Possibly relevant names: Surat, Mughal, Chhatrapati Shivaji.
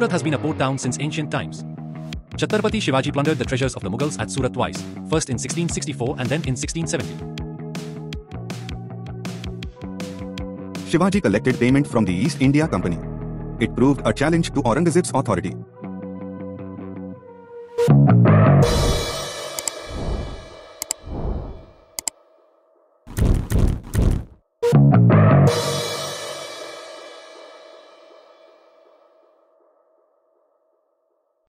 Surat has been a port town since ancient times. Chhatrapati Shivaji plundered the treasures of the Mughals at Surat twice, first in 1664 and then in 1670. Shivaji collected payment from the East India Company. It proved a challenge to Aurangzeb's authority.